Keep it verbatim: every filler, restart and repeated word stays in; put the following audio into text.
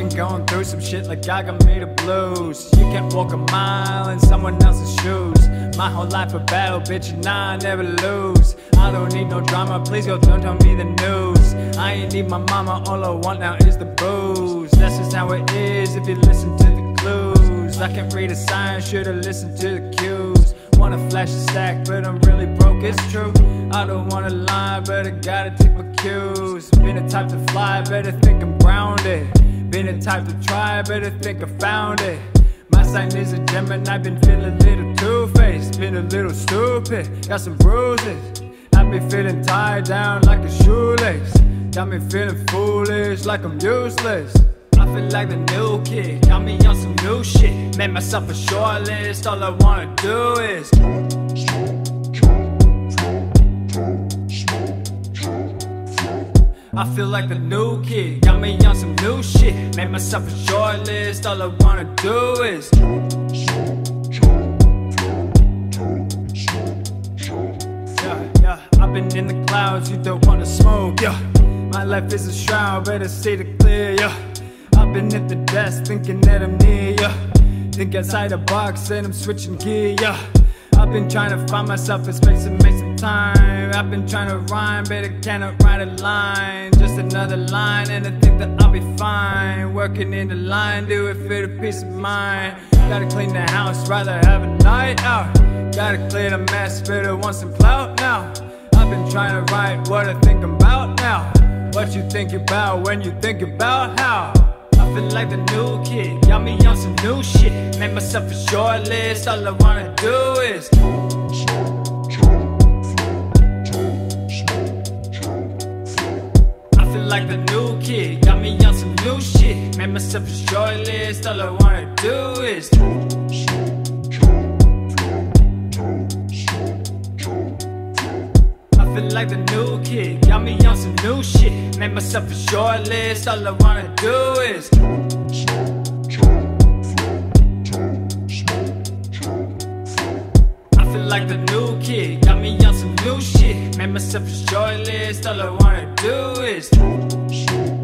been going through some shit like I got me the blues. You can't walk a mile in someone else's shoes. My whole life a battle, bitch, and I never lose. I don't need no drama, please go don't tell me the news. I ain't need my mama, all I want now is the booze. That's just how it is if you listen to the clues. I can't read a sign, should've listened to the cues. Wanna flash a sack, but I'm really broke, it's true. I don't wanna lie, but I gotta take my cues. Been the type to fly, better think I'm grounded. Been the type to try, better think I found it. My sign is a Gemini, I've been feeling a little two-faced. Been a little stupid, got some bruises. I've been feeling tied down like a shoelace. Got me feeling foolish, like I'm useless. I feel like the new kid, got me on some new shit. Made myself a short list, all I wanna do is I feel like the new kid, got me on some new shit. Made myself a short list, all I wanna do is yeah, yeah. I've been in the clouds, you don't wanna smoke, yeah. My life is a shroud, better see the clear, yeah. I've been at the desk thinking that I'm near, yeah. Think outside the box and I'm switching gear, yeah. I've been trying to find myself a space and make some time. I've been trying to rhyme, but I cannot write a line. Just another line and I think that I'll be fine. Working in the line, do it for the peace of mind. Gotta clean the house, rather have a night out. Gotta clear the mess, but I want some clout now. I've been trying to write what I think about now. What you think about when you think about how. I feel like the new kid, got me on some new shit. Made myself a short list, all I wanna do is I feel like the new kid, got me on some new shit. Made myself a short list, all I wanna do is I feel like the new kid, got me on some new shit. Made myself a short list, all I wanna do is I feel like the new kid, got me on some new shit. Made myself a short list, all I wanna do is